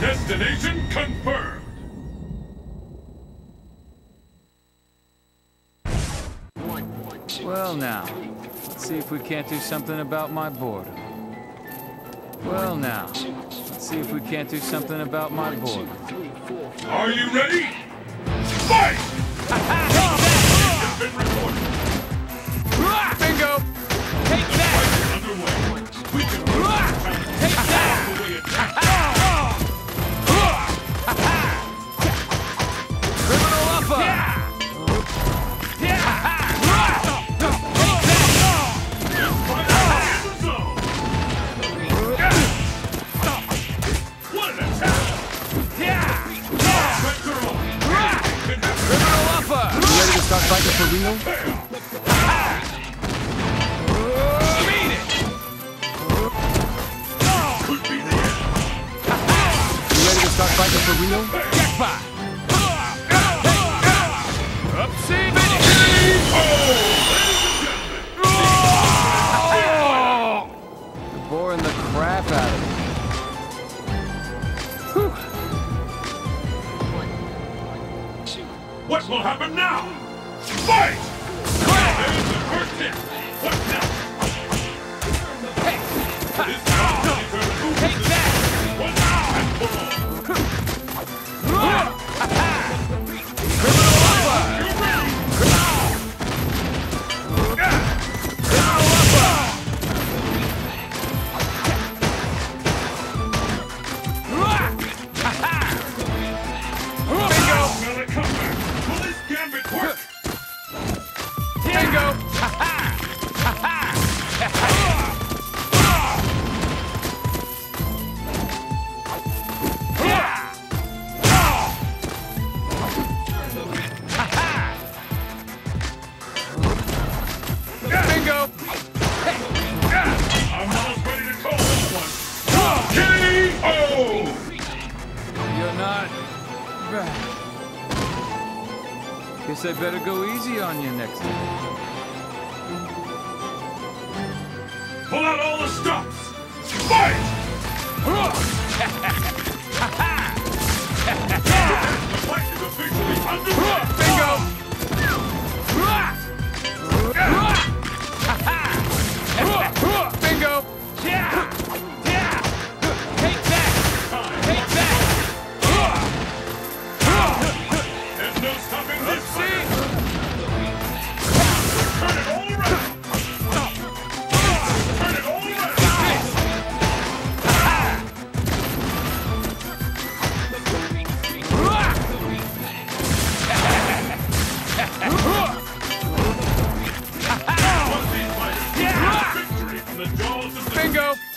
Destination confirmed! Well now, let's see if we can't do something about my boredom. Well now, let's see if we can't do something about my boredom. Are you ready? Fight! Take that! Bingo! Take that! Take that! I better go easy on you next time. Pull out all the stops! Fight! The fight is officially underway! Bingo! Bingo! Take that! Take that! There's no stopping this fight! Bingo!